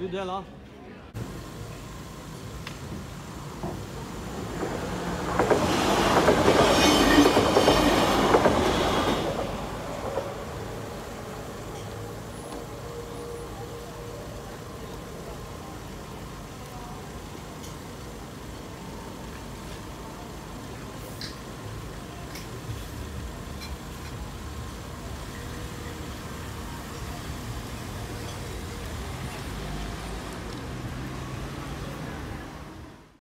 有点了。